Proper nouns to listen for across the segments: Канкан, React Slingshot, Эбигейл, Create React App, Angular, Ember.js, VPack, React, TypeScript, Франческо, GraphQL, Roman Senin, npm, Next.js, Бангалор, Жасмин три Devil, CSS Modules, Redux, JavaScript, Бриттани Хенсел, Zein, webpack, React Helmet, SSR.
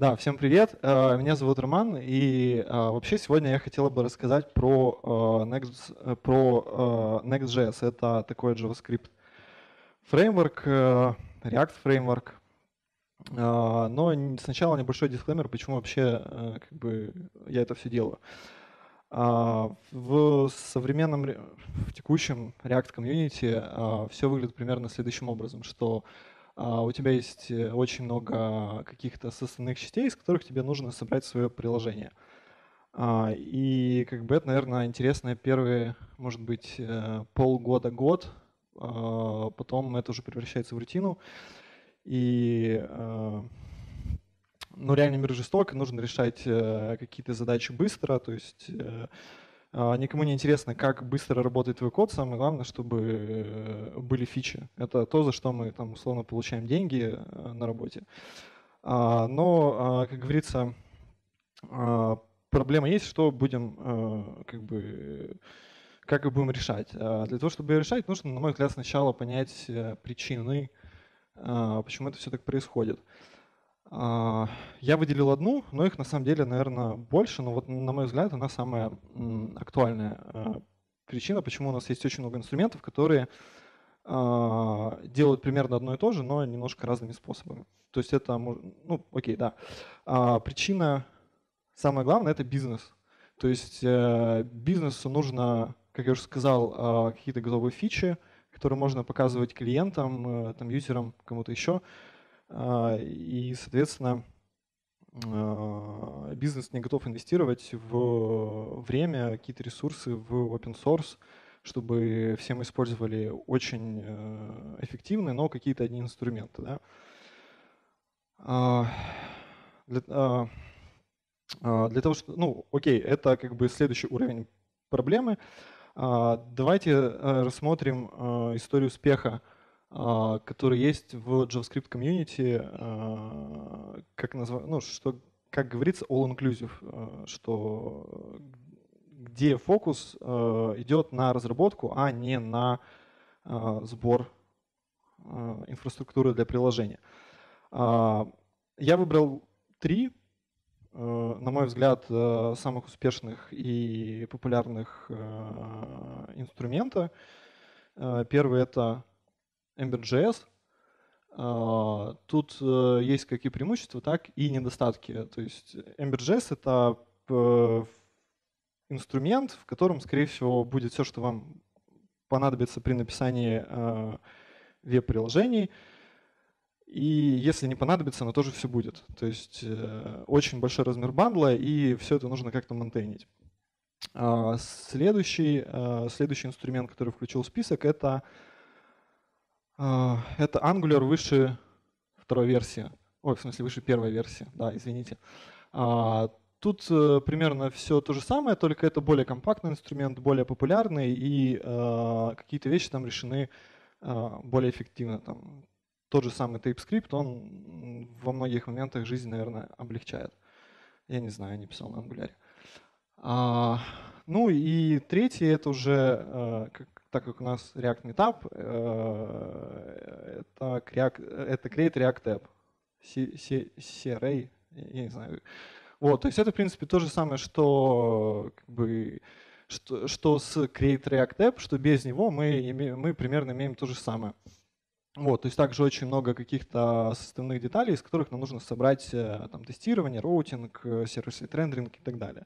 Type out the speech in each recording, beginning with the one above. Да, всем привет. Меня зовут Роман, и вообще сегодня я хотел бы рассказать про Next.js. Это такой JavaScript фреймворк, React фреймворк. Но сначала небольшой дисклеймер, почему вообще как бы я это все делаю. В современном, в текущем React комьюнити все выглядит примерно следующим образом, что у тебя есть очень много каких-то составных частей, из которых тебе нужно собрать свое приложение. И как бы это, наверное, интересно первые, может быть, полгода-год, потом это уже превращается в рутину. И ну, реально мир жесток, нужно решать какие-то задачи быстро, то есть никому не интересно, как быстро работает твой код, самое главное, чтобы были фичи. Это то, за что мы там условно получаем деньги на работе. Но, как говорится, проблема есть, что будем, как и будем решать. Для того, чтобы ее решать, нужно, на мой взгляд, сначала понять причины, почему это все так происходит. Я выделил одну, но их на самом деле, наверное, больше, но вот, на мой взгляд, она самая актуальная причина, почему у нас есть очень много инструментов, которые делают примерно одно и то же, но немножко разными способами. То есть это, ну, окей, да. Причина, самое главное, это бизнес. То есть бизнесу нужно, как я уже сказал, какие-то готовые фичи, которые можно показывать клиентам, там, юзерам, кому-то еще. И, соответственно, бизнес не готов инвестировать в время, какие-то ресурсы, в open source, чтобы все мы использовали очень эффективные, но какие-то одни инструменты. Да. Для того, что, ну, окей, это как бы следующий уровень проблемы. Давайте рассмотрим историю успеха, который есть в JavaScript комьюнити, ну, как говорится, all-inclusive, что где фокус идет на разработку, а не на сбор инфраструктуры для приложения. Я выбрал три, на мой взгляд, самых успешных и популярных инструмента. Первый — это Ember.js. Тут есть как и преимущества, так и недостатки. То есть Ember.js — это инструмент, в котором, скорее всего, будет все, что вам понадобится при написании веб-приложений. И если не понадобится, оно тоже все будет. То есть очень большой размер бандла, и все это нужно как-то мантейнить. Следующий инструмент, который включил в список, это Angular выше второй версии. Ой, в смысле, выше первой версии. Да, извините. Тут примерно все то же самое, только это более компактный инструмент, более популярный, и какие-то вещи там решены более эффективно. Там тот же самый TypeScript, он во многих моментах жизнь, наверное, облегчает. Я не знаю, я не писал на Angular. Ну и третий — это уже так как у нас React Meetup, это Create React App, CRA, я не знаю. Вот, то есть это, в принципе, то же самое, что с Create React App, что без него мы примерно имеем то же самое. Вот, то есть также очень много каких-то составных деталей, из которых нам нужно собрать там, тестирование, роутинг, сервис-сайд рендеринг и так далее.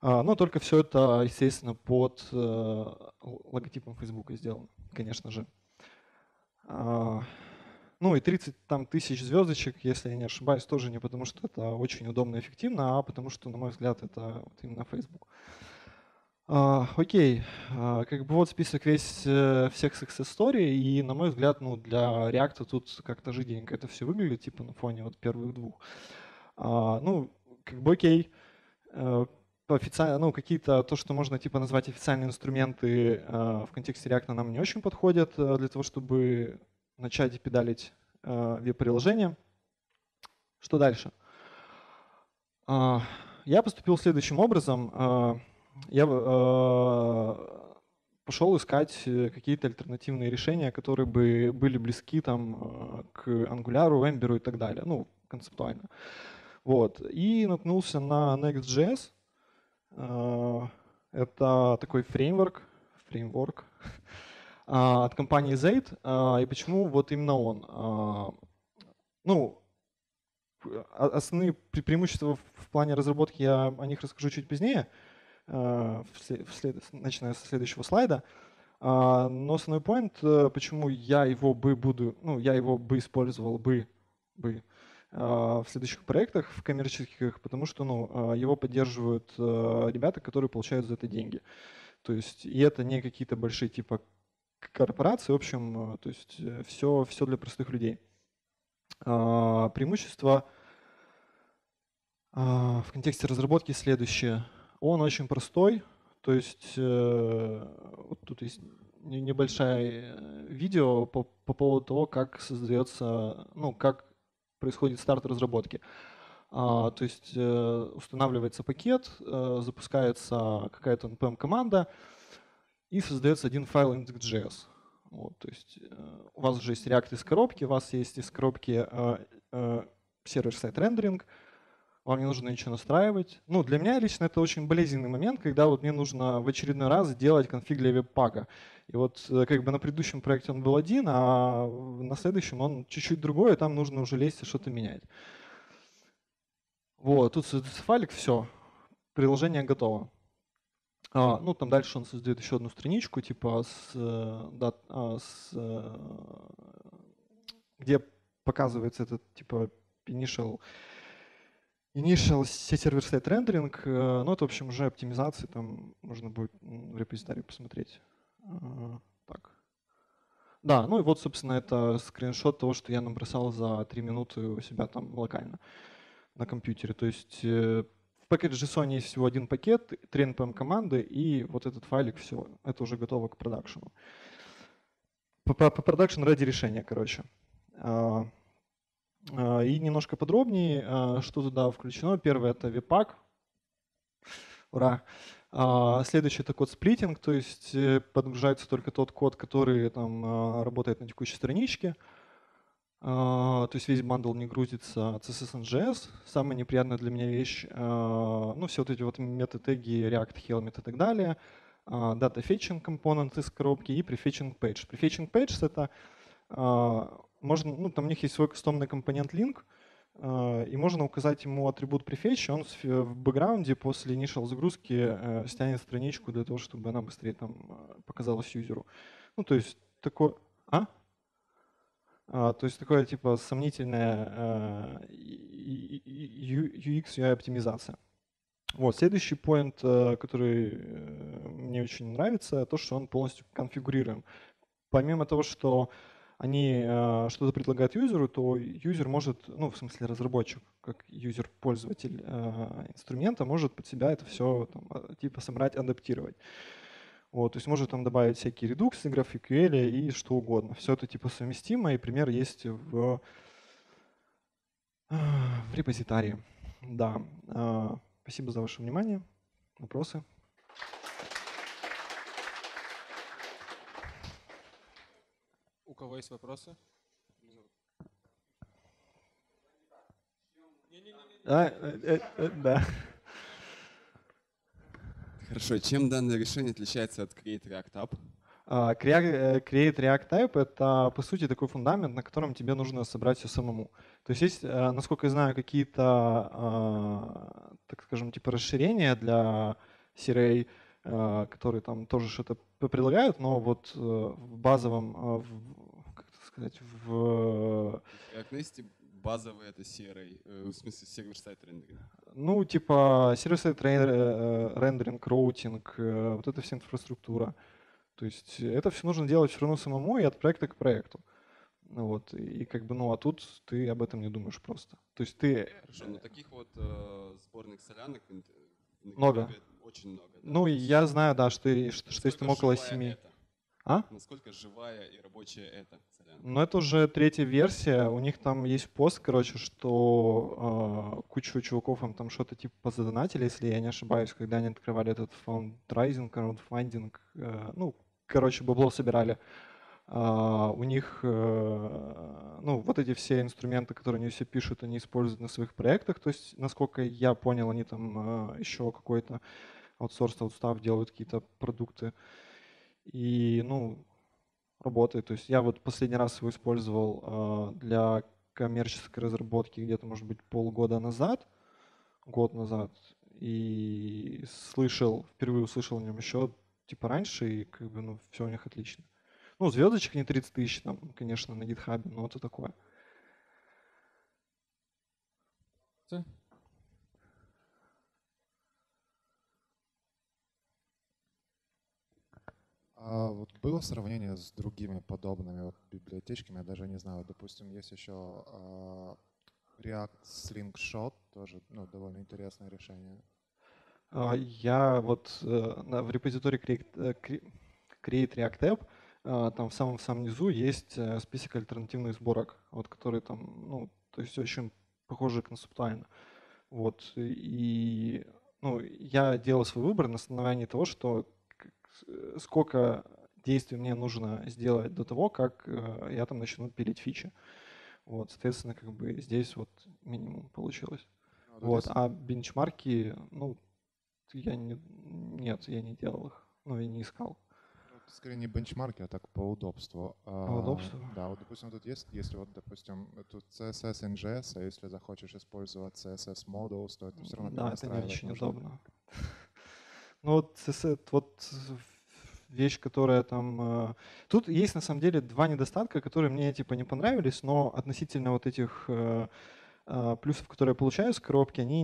Но только все это, естественно, под логотипом Facebook сделано, конечно же. Ну и 30 тысяч звездочек, если я не ошибаюсь, тоже не потому, что это очень удобно и эффективно, а потому что, на мой взгляд, это вот именно Facebook. Окей, как бы вот список всех success story, и, на мой взгляд, ну, для React тут как-то жиденько это все выглядит, типа на фоне вот первых двух. Ну, как бы окей. Ну, какие-то то, что можно типа назвать официальные инструменты, в контексте React нам не очень подходят для того, чтобы начать педалить веб-приложение. Что дальше? Я поступил следующим образом. Я пошел искать какие-то альтернативные решения, которые бы были близки там, к Angular, Ember и так далее, ну, концептуально. Вот. И наткнулся на Next.js. Это такой фреймворк от компании Zein. И почему вот именно он? Ну, основные преимущества в плане разработки я о них расскажу чуть позднее, начиная со следующего слайда. Но основной point, почему я его использовал бы в следующих проектах, в коммерческих, потому что его поддерживают ребята, которые получают за это деньги. То есть, и это не какие-то большие типа корпорации, в общем, то есть все для простых людей. Преимущества в контексте разработки следующие. Он очень простой, то есть вот тут есть небольшое видео по поводу того, как создается, как происходит старт разработки. То есть устанавливается пакет, запускается какая-то npm-команда и создается один файл index.js. Вот, то есть у вас уже есть React из коробки, у вас есть из коробки сервер-сайт рендеринг, вам не нужно ничего настраивать. Ну, для меня лично это очень болезненный момент, когда вот мне нужно в очередной раз сделать конфиг для веб-пака. И вот как бы на предыдущем проекте он был один, а на следующем он чуть-чуть другой, и там нужно уже лезть и что-то менять. Вот, тут создается файлик, все, приложение готово. Ну, там дальше он создает еще одну страничку, типа где показывается этот типа initial сервер-сайт рендеринг. Ну, это, в общем, уже оптимизации, там можно будет в репозитарии посмотреть. Так. Да, ну и вот, собственно, это скриншот того, что я набросал за 3 минуты у себя там локально на компьютере. То есть в package.json есть всего один пакет, 3 npm-команды, и вот этот файлик, все, это уже готово к продакшену. По продакшен ради решения, короче. И немножко подробнее, что туда включено. Первое — это VPack. Ура! Следующий — это код-сплитинг, то есть подгружается только тот код, который там работает на текущей страничке. То есть весь бандл не грузится. CSS-in-JS. Самая неприятная для меня вещь. Ну, все вот эти вот мета-теги, React Helmet и так далее. Data fetching component из коробки и prefetching page. Prefetching page — это можно, там у них есть свой кастомный компонент link, и можно указать ему атрибут prefetch, он в бэкграунде после initial загрузки стянет страничку для того, чтобы она быстрее там показалась юзеру. Ну, то есть такое. То есть такое типа сомнительная UX, UI оптимизация. Вот, следующий поинт, который мне очень нравится, то, что он полностью конфигурируем. Помимо того, что они что-то предлагают юзеру, то юзер может, ну, в смысле разработчик, как юзер-пользователь инструмента, может под себя это все там, типа собрать, адаптировать. Вот, то есть можно там добавить всякие редуксы, GraphQL и что угодно. Все это типа совместимо, и пример есть в репозитарии. Да. Спасибо за ваше внимание. Вопросы? У кого есть вопросы? Да. Хорошо. Чем данное решение отличается от Create React App? Create React App — это, по сути, такой фундамент, на котором тебе нужно собрать все самому. То есть есть, насколько я знаю, какие-то, так скажем, типа расширения для Sirey, которые там тоже что-то предлагают, но вот в базовом, в React базовый — это серый, в смысле сервер-сайт рендеринг. Ну, типа сервер-сайт рендеринг, роутинг, вот эта вся инфраструктура. То есть это все нужно делать все равно самому и от проекта к проекту. Вот. И как бы, ну, а тут ты об этом не думаешь просто. То есть ты… Хорошо, но таких вот сборных солянок много. Очень много. Да? Ну, я знаю, да, что есть там около 7. Насколько живая и рабочая это? Ну, это уже третья версия. У них там есть пост, короче, что кучу чуваков им там что-то типа позадонатили, если я не ошибаюсь, когда они открывали этот фаунд-райзинг, раундфандинг. Ну, короче, бабло собирали. У них ну, вот эти все инструменты, которые они все пишут, они используют на своих проектах. То есть, насколько я понял, они там еще какой-то аутстав делают какие-то продукты. И, ну, работает. То есть я вот последний раз его использовал для коммерческой разработки где-то, может быть, полгода назад, год назад. И слышал, впервые услышал о нем еще типа раньше, и как бы, ну, все у них отлично. Ну, звездочек не 30 тысяч, там, конечно, на гитхабе, но это такое. А вот было сравнение с другими подобными вот библиотечками, я даже не знаю. Допустим, есть еще React Slingshot, тоже довольно интересное решение. Я вот в репозитории Create React App там в самом низу есть список альтернативных сборок, вот, которые там, ну, то есть очень похожи концептуально. Вот, и ну, я делал свой выбор на основании того, что сколько действий мне нужно сделать до того, как я там начну пилить фичи. Вот, соответственно, как бы здесь вот минимум получилось. А, вот, а бенчмарки, ну, я не делал их, ну, и не искал. Скорее не бенчмарки, а так по удобству. По удобству? Да, вот, допустим, тут есть, если вот, допустим, тут CSS-in-JS, а если захочешь использовать CSS Modules, то это все равно да, это не очень удобно. Ну вот, CSS, вот вещь, которая там… Тут есть на самом деле два недостатка, которые мне типа не понравились, но относительно вот этих плюсов, которые я получаю с коробки, они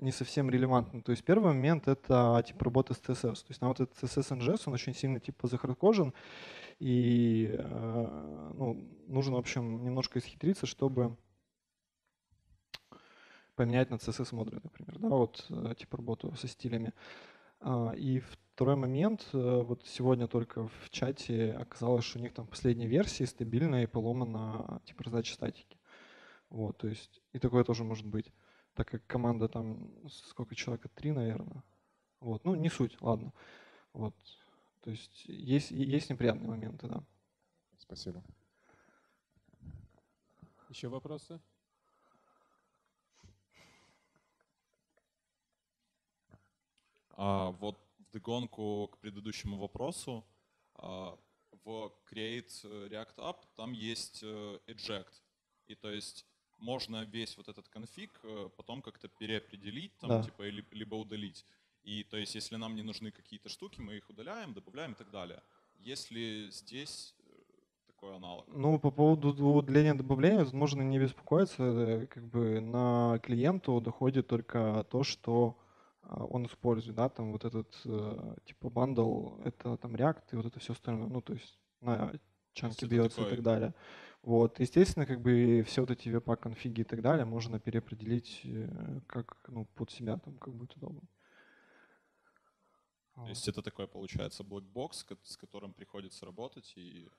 не совсем релевантны. То есть первый момент — это типа работа с CSS. То есть на вот этот CSS-in-JS, он очень сильно типа захардкожен, и ну, нужно, в общем, немножко исхитриться, чтобы поменять на CSS-модули, например, да, вот типа работу со стилями. И второй момент, вот сегодня только в чате оказалось, что у них там последняя версия стабильная и поломана типа раздача статики. Вот, то есть и такое тоже может быть, так как команда там, сколько человек, 3, наверное. Вот, ну не суть, ладно. Вот, то есть неприятные моменты, да. Спасибо. Еще вопросы? Вот вдогонку к предыдущему вопросу, в Create React App там есть eject, и то есть можно весь вот этот конфиг потом как-то переопределить, там, да, типа, либо удалить. И то есть если нам не нужны какие-то штуки, мы их удаляем, добавляем и так далее. Если здесь такой аналог? Ну, по поводу удаления-добавления можно не беспокоиться, как бы на клиенту доходит только то, что он использует, да, там вот этот типа бандл, это там React и вот это все остальное, ну, то есть на чанки бьется и так далее. Вот, естественно, как бы все вот эти VPack конфиги и так далее можно переопределить как, ну, под себя, там, как будет удобно. То есть это такое, получается, блэкбокс, с которым приходится работать, и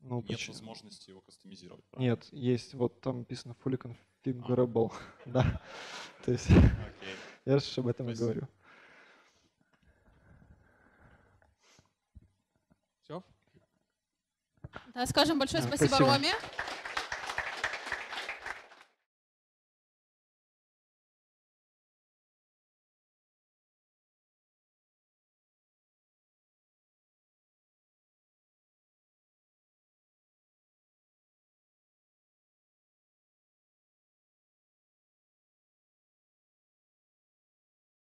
ну, нет возможности его кастомизировать, правильно? Нет, есть, вот там написано fully configurable, да, то есть… Я же об этом и говорю. Все? Да, скажем большое спасибо Роме.